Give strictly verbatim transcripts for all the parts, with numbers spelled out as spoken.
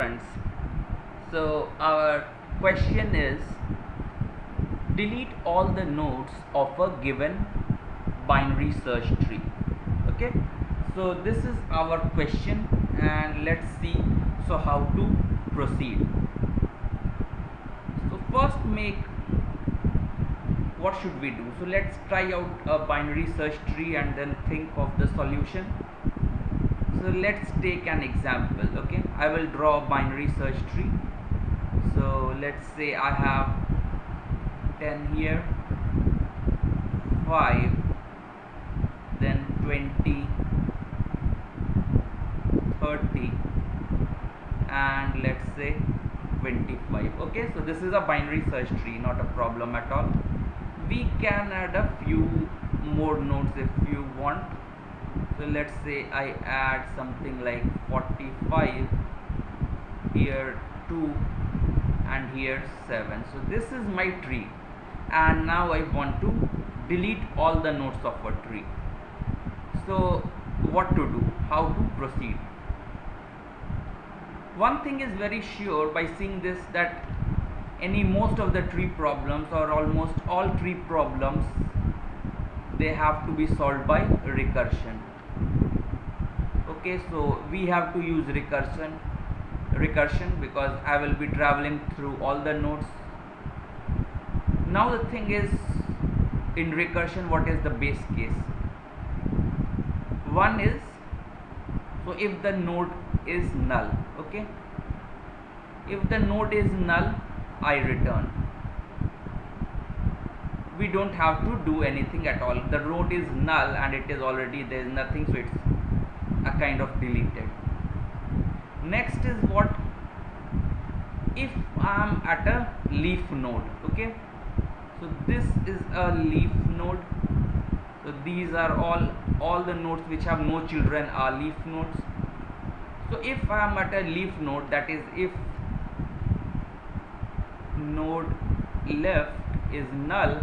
Friends, so our question is, delete all the nodes of a given binary search tree. Okay, so this is our question, and let's see so how to proceed. So first, make what should we do? So let's try out a binary search tree and then think of the solution. So let's take an example. Okay, I will draw a binary search tree. So let's say I have ten here, five, then twenty, thirty, and let's say twenty-five. Okay, so this is a binary search tree, not a problem at all. We can add a few more nodes if you want. So let's say I add something like forty-five here, two, and here seven. So this is my tree, and now I want to delete all the nodes of a tree. So what to do, how to proceed? One thing is very sure by seeing this, that any most of the tree problems or almost all tree problems, they have to be solved by recursion. Okay, so we have to use recursion recursion because I will be traveling through all the nodes. Now the thing is, in recursion, what is the base case? One is, so if the node is null, okay, if the node is null, I return. We don't have to do anything at all. The node is null and it is already, there is nothing, so it's a kind of deleted. Next is what if I'm at a leaf node. Okay, so this is a leaf node. So these are all all the nodes which have no children are leaf nodes. So if I'm at a leaf node, that is if node left is null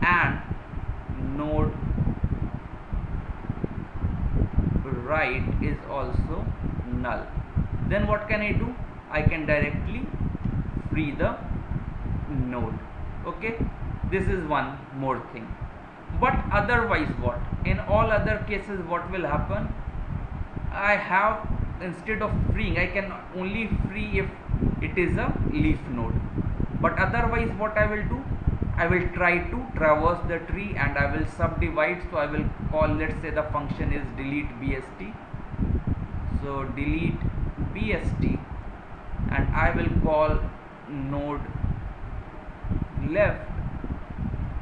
and node right is also null, then what can I do? I can directly free the node. Okay, this is one more thing. But otherwise, what in all other cases, what will happen? I have, instead of freeing, I can only free if it is a leaf node. But otherwise, what I will do, I will try to traverse the tree and I will subdivide. So I will call, let's say the function is delete B S T. So delete B S T, and I will call node left.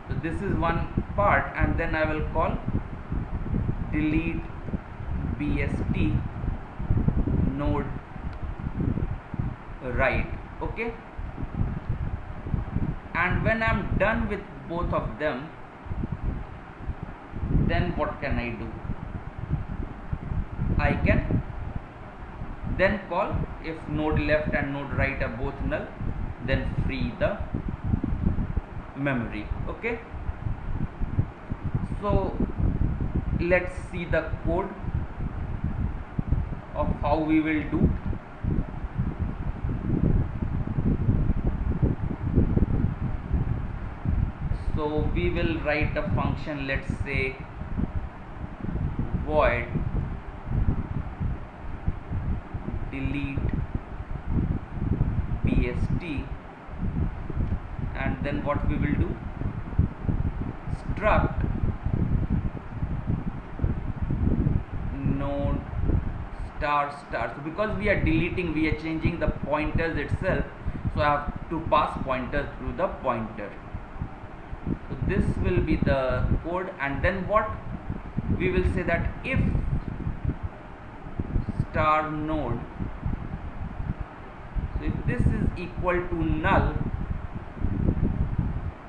So this is one part, and then I will call delete B S T node right. Okay, and when I'm done with both of them, then what can I do? I can then call, if node left and node right are both null, then free the memory. Okay, so let's see the code of how we will do. So we will write a function, let's say void delete B S T, and then what we will do, struct node star star. So because we are deleting, we are changing the pointers itself, so I have to pass pointer through the pointer. So this will be the code, and then what we will say, that if star node, so if this is equal to null,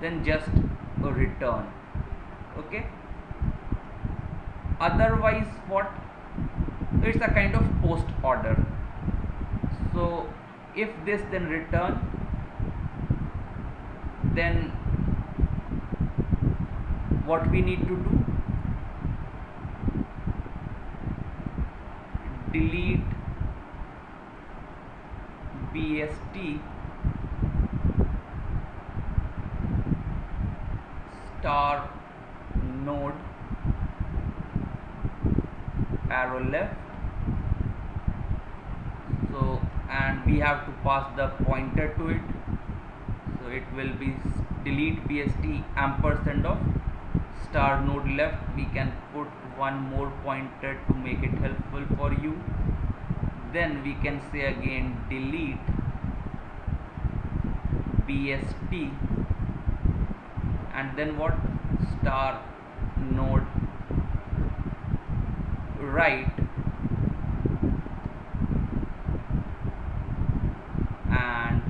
then just return. Okay, otherwise what, so it's a kind of post order. So if this, then return, then what we need to do, delete P S T star node, arrow left. So, and we have to pass the pointer to it, so it will be delete P S T ampersand of star node left. We can put one more pointer to make it helpful for you. Then we can say again delete B S T and then what, star node right, and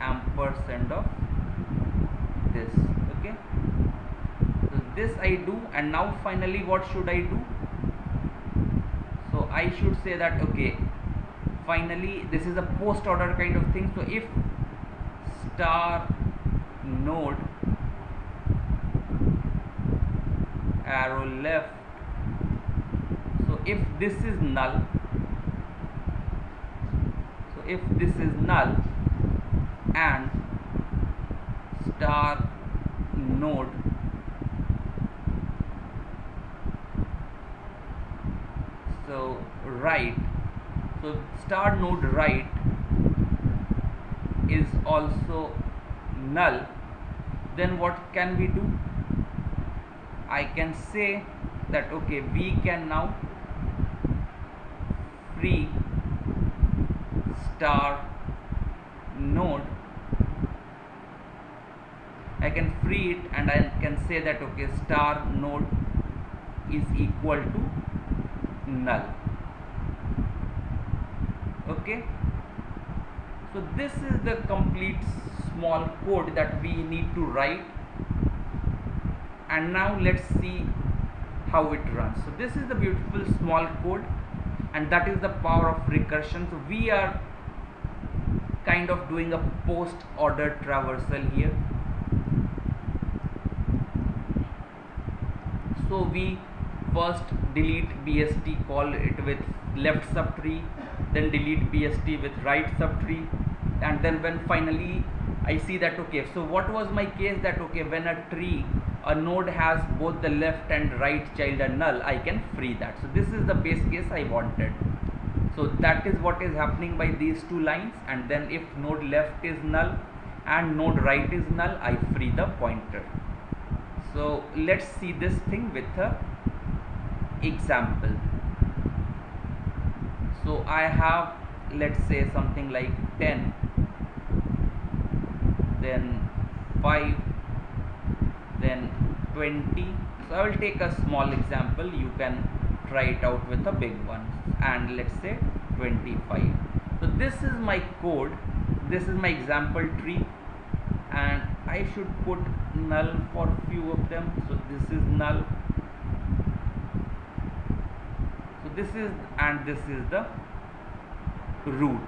ampersand of this. Okay, so this I do, and now finally what should I do? I should say that okay, finally this is a post order kind of thing. So if star node arrow left, so if this is null, so if this is null and star node so right, so star node right is also null, then what can we do? I can say that okay, we can now free star node. I can free it and I can say that okay, star node is equal to null. Okay, so this is the complete small code that we need to write, and now let's see how it runs. So this is the beautiful small code, and that is the power of recursion. So we are kind of doing a post order traversal here. So we first delete B S T, call it with left subtree, then delete B S T with right subtree, and then when finally I see that okay, so what was my case that okay, when a tree, a node has both the left and right child are null, I can free that. So this is the base case I wanted. So that is what is happening by these two lines, and then if node left is null and node right is null, I free the pointer. So let's see this thing with a example. So I have, let's say, something like ten, then five, then twenty. So I will take a small example, you can try it out with a big one, and let's say twenty-five. So this is my code, this is my example tree, and I should put null for few of them. So this is null, this is, and this is the root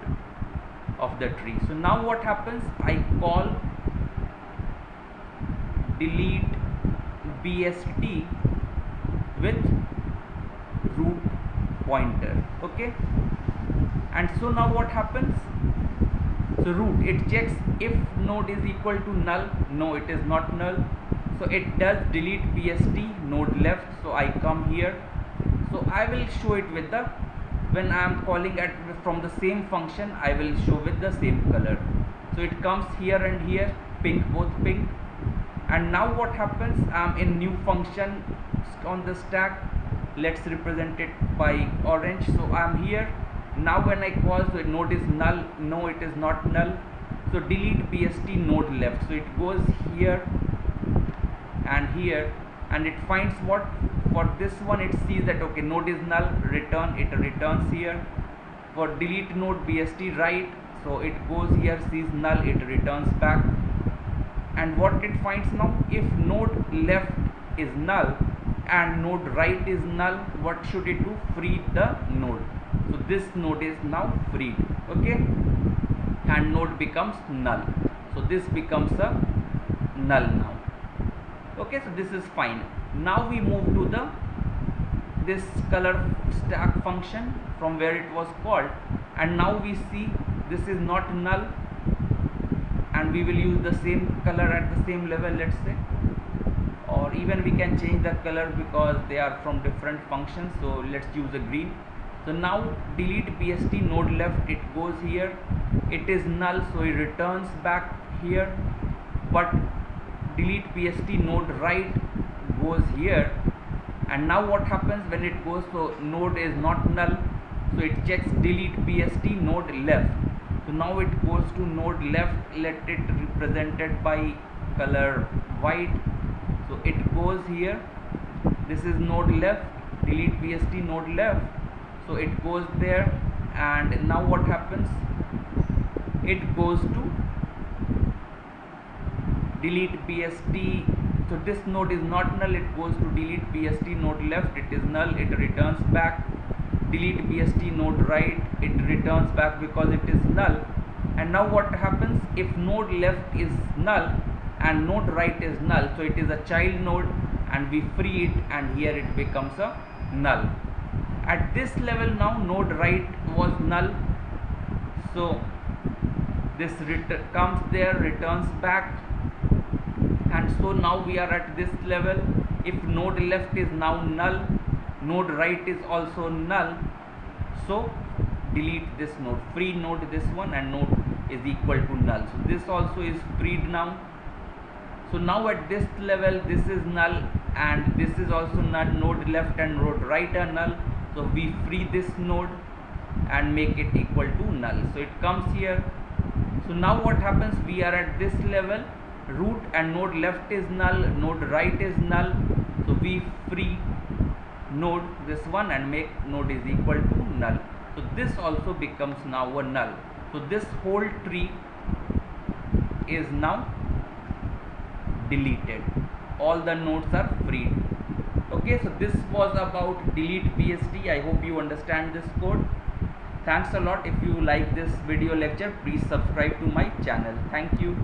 of the tree. So now what happens, I call delete B S T with root pointer. Okay, and so now what happens, so root, it checks if node is equal to null. No, it is not null, so it does delete B S T node left. So I come here. So I will show it with the, when I am calling at from the same function, I will show with the same color. So it comes here and here, pink, both pink. And now what happens, I am in new function on the stack, let's represent it by orange. So I am here. Now when I call, so node is null. No, it is not null. So delete B S T node left. So it goes here and here, and it finds what, for this one it sees that okay, node is null, return, it returns here. For delete node B S T right, so it goes here, sees null, it returns back. And what it finds now, if node left is null and node right is null, what should it do? Free the node. So this node is now freed. Okay, and node becomes null, so this becomes a null now. Okay, so this is fine. Now we move to the this color stack function from where it was called, and now we see this is not null, and we will use the same color at the same level, let's say, or even we can change the color because they are from different functions. So let's use a green. So now delete pst node left, it goes here, it is null, so it returns back here. But delete pst node right goes here, and now what happens when it goes? So node is not null, so it checks delete pst node left. So now it goes to node left, let it represented by color white. So it goes here, this is node left, delete pst node left, so it goes there. And now what happens? It goes to delete pst, so this node is not null, it goes to delete pst node left, it is null, it returns back. Delete pst node right, it returns back because it is null. And now what happens if node left is null and node right is null? So it is a child node, and we free it, and here it becomes a null. At this level now node right was null, so this return comes there, returns back. And so now we are at this level. If node left is now null, node right is also null, so delete this node, free node this one, and node is equal to null, so this also is freed now. So now at this level this is null, and this is also null, node left and node right are null, so we free this node and make it equal to null. So it comes here. So now what happens? We are at this level, root and node left is null, node right is null, so we free node this one and make node is equal to null. So this also becomes now a null. So this whole tree is now deleted, all the nodes are freed. Okay, so this was about delete pst. I hope you understand this code. Thanks a lot. If you like this video lecture, please subscribe to my channel. Thank you.